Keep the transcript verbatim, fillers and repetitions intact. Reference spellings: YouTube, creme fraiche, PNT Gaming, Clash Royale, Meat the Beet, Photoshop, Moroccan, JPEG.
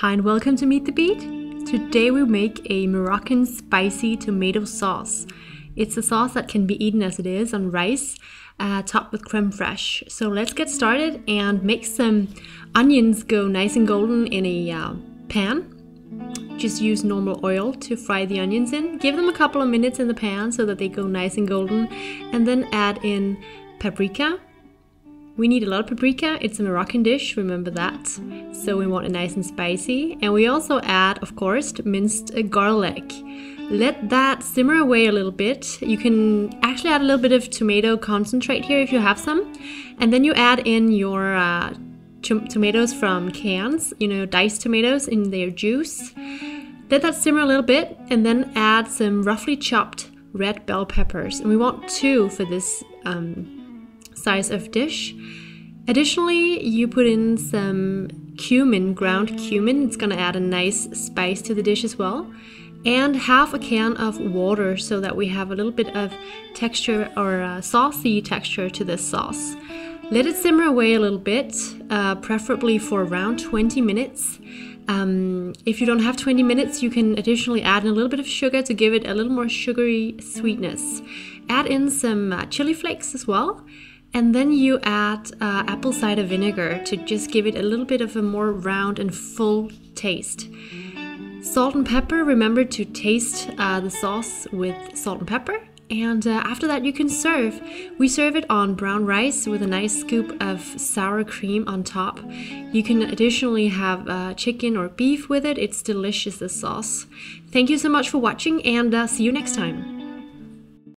Hi and welcome to Meat the Beet. Today we make a Moroccan spicy tomato sauce. It's a sauce that can be eaten as it is on rice, uh, topped with creme fraiche. So let's get started and make some onions go nice and golden in a uh, pan. Just use normal oil to fry the onions in. Give them a couple of minutes in the pan so that they go nice and golden, and then add in paprika. We need a lot of paprika. It's a Moroccan dish, remember that. So we want it nice and spicy. And we also add, of course, minced garlic. Let that simmer away a little bit. You can actually add a little bit of tomato concentrate here if you have some. And then you add in your uh, tomatoes from cans, you know, diced tomatoes in their juice. Let that simmer a little bit and then add some roughly chopped red bell peppers. And we want two for this um, size of dish. Additionally, you put in some cumin, ground cumin. It's gonna add a nice spice to the dish as well. And half a can of water so that we have a little bit of texture or uh, saucy texture to this sauce. Let it simmer away a little bit, uh, preferably for around twenty minutes. Um, if you don't have twenty minutes, you can additionally add in a little bit of sugar to give it a little more sugary sweetness. Add in some uh, chili flakes as well. And then you add uh, apple cider vinegar to just give it a little bit of a more round and full taste. Salt and pepper, remember to taste uh, the sauce with salt and pepper. And uh, after that you can serve. We serve it on brown rice with a nice scoop of sour cream on top. You can additionally have uh, chicken or beef with it. It's delicious, this sauce. Thank you so much for watching, and uh, see you next time.